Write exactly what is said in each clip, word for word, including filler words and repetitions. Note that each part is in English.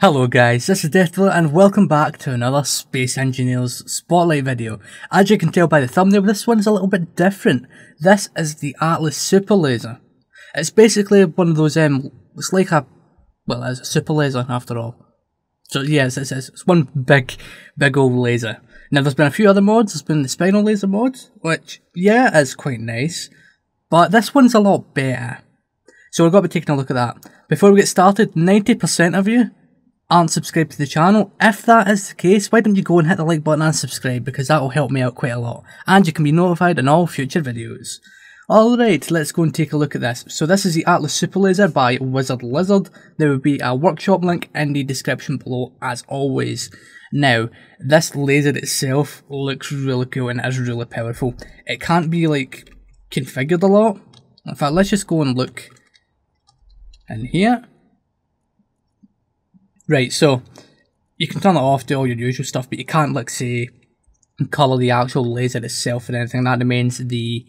Hello guys, this is Deathdealer and welcome back to another Space Engineers Spotlight video. As you can tell by the thumbnail, this one's a little bit different. This is the Atlas Super Laser. It's basically one of those, um, it's like a, well it's a super laser after all. So yes, it's, it's, it's one big, big old laser. Now there's been a few other mods, there's been the spinal laser mod, which, yeah, is quite nice. But this one's a lot better. So we're going to be taking a look at that. Before we get started, ninety percent of you aren't subscribed to the channel. If that is the case, why don't you go and hit the like button and subscribe, because that will help me out quite a lot, and you can be notified in all future videos. Alright, let's go and take a look at this. So this is the Atlas Super Laser by Wizard Lizard. There will be a workshop link in the description below as always. Now, this laser itself looks really cool and is really powerful. It can't be like configured a lot. In fact, let's just go and look in here. Right, so you can turn it off, do all your usual stuff, but you can't, like, say, colour the actual laser itself or anything. That remains the,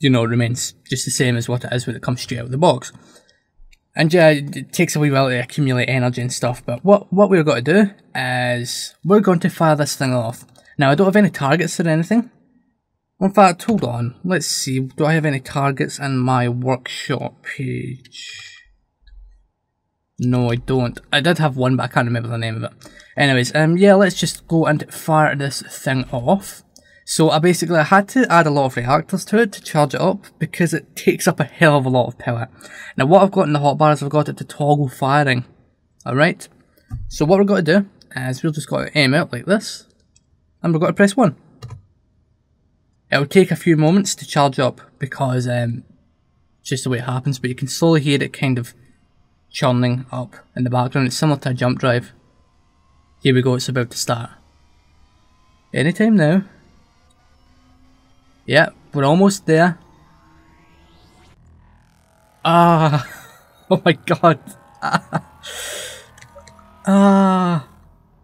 you know, remains just the same as what it is when it comes straight out of the box. And yeah, it takes a wee while to accumulate energy and stuff, but what, what we're going to do is we're going to fire this thing off. Now, I don't have any targets or anything. In fact, hold on, let's see, do I have any targets in my workshop page? No, I don't. I did have one, but I can't remember the name of it. Anyways, um, yeah, let's just go and fire this thing off. So, I basically I had to add a lot of reactors to it to charge it up, because it takes up a hell of a lot of power. Now, what I've got in the hotbar is I've got it to toggle firing. Alright? So, what we've got to do is we've just got to aim out like this, and we've got to press one. It'll take a few moments to charge up, because um, it's just the way it happens, but you can slowly hear it kind of churning up in the background. It's similar to a jump drive. Here we go, it's about to start. Anytime now. Yeah, we're almost there. Ah! Oh my god! Ah!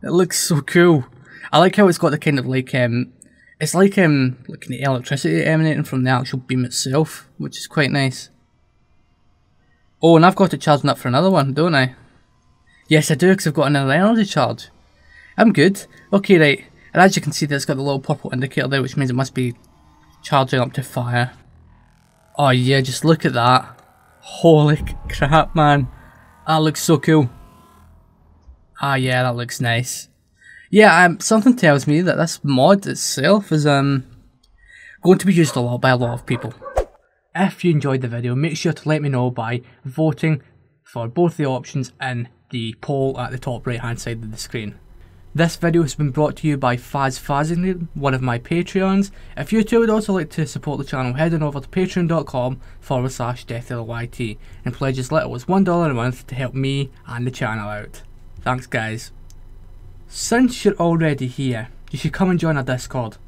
It looks so cool. I like how it's got the kind of like, um, it's like, um, like the electricity emanating from the actual beam itself, which is quite nice. Oh, and I've got it charging up for another one, don't I? Yes, I do, because I've got another energy charge. I'm good. Okay, right. And as you can see, it's got the little purple indicator there, which means it must be charging up to fire. Oh, yeah, just look at that. Holy crap, man. That looks so cool. Ah, yeah, that looks nice. Yeah, um, something tells me that this mod itself is um going to be used a lot by a lot of people. If you enjoyed the video, make sure to let me know by voting for both the options in the poll at the top right hand side of the screen. This video has been brought to you by Faz Fazzingly, one of my Patreons. If you too would also like to support the channel, head on over to patreon.com forward slash deathdealerYT and pledge as little as one dollar a month to help me and the channel out. Thanks guys. Since you're already here, you should come and join our Discord.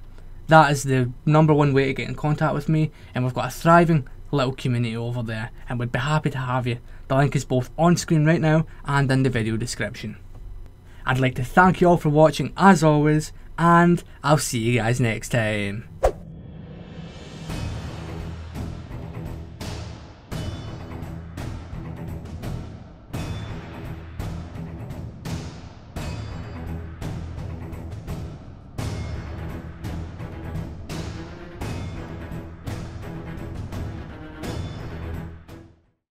That is the number one way to get in contact with me, and we've got a thriving little community over there, and we'd be happy to have you. The link is both on screen right now and in the video description. I'd like to thank you all for watching as always, and I'll see you guys next time.